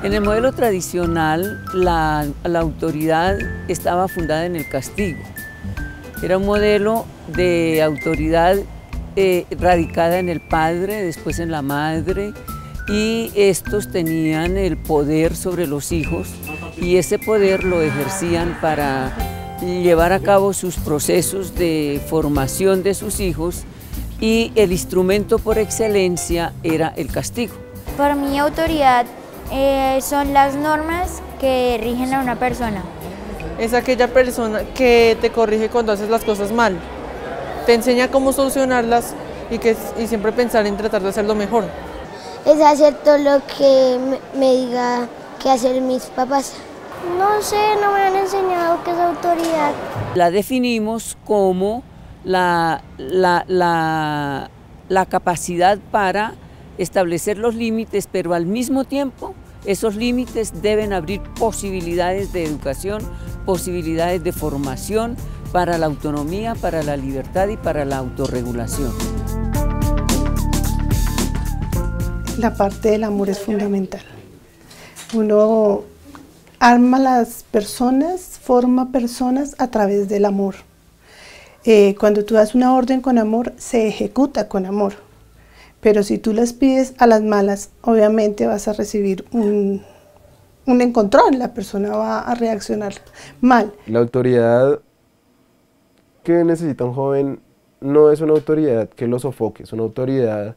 En el modelo tradicional, la autoridad estaba fundada en el castigo. Era un modelo de autoridad radicada en el padre, después en la madre, y estos tenían el poder sobre los hijos y ese poder lo ejercían para llevar a cabo sus procesos de formación de sus hijos, y el instrumento por excelencia era el castigo. Para mí, autoridad son las normas que rigen a una persona. Es aquella persona que te corrige cuando haces las cosas mal, te enseña cómo solucionarlas y siempre pensar en tratar de hacerlo mejor. Es hacer todo lo que me diga que hacer mis papás. No sé, no me han enseñado qué es autoridad. La definimos como la capacidad para establecer los límites, pero al mismo tiempo esos límites deben abrir posibilidades de educación, posibilidades de formación para la autonomía, para la libertad y para la autorregulación. La parte del amor es fundamental. Uno arma las personas, forma personas a través del amor. Cuando tú das una orden con amor, se ejecuta con amor. Pero si tú las pides a las malas, obviamente vas a recibir un encontrón, la persona va a reaccionar mal. La autoridad que necesita un joven no es una autoridad que lo sofoque, es una autoridad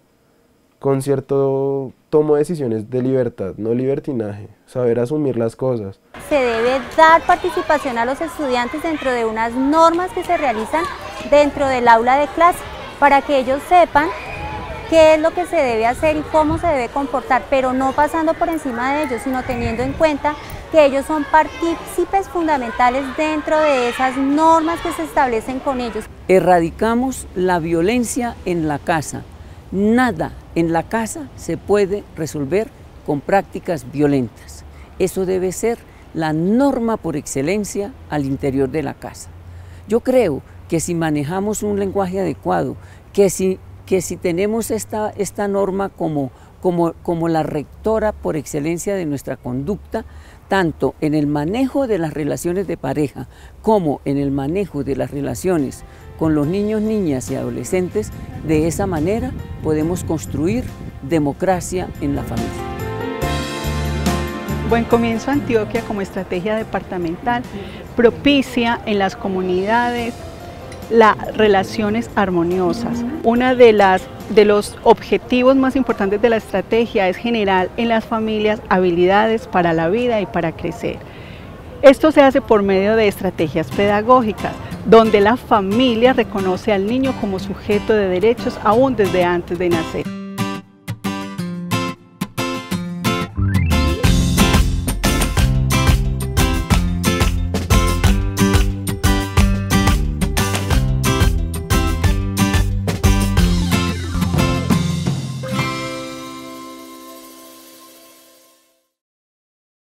con cierto tomo de decisiones de libertad, no libertinaje, saber asumir las cosas. Se debe dar participación a los estudiantes dentro de unas normas que se realizan dentro del aula de clase, para que ellos sepan qué es lo que se debe hacer y cómo se debe comportar, pero no pasando por encima de ellos, sino teniendo en cuenta que ellos son partícipes fundamentales dentro de esas normas que se establecen con ellos. Erradicamos la violencia en la casa. Nada en la casa se puede resolver con prácticas violentas. Eso debe ser la norma por excelencia al interior de la casa. Yo creo que si manejamos un lenguaje adecuado, que si tenemos esta norma como la rectora por excelencia de nuestra conducta, tanto en el manejo de las relaciones de pareja como en el manejo de las relaciones con los niños, niñas y adolescentes, de esa manera podemos construir democracia en la familia. Buen Comienzo Antioquia, como estrategia departamental, propicia en las comunidades las relaciones armoniosas. Una de los objetivos más importantes de la estrategia es generar en las familias habilidades para la vida y para crecer. Esto se hace por medio de estrategias pedagógicas, donde la familia reconoce al niño como sujeto de derechos aún desde antes de nacer.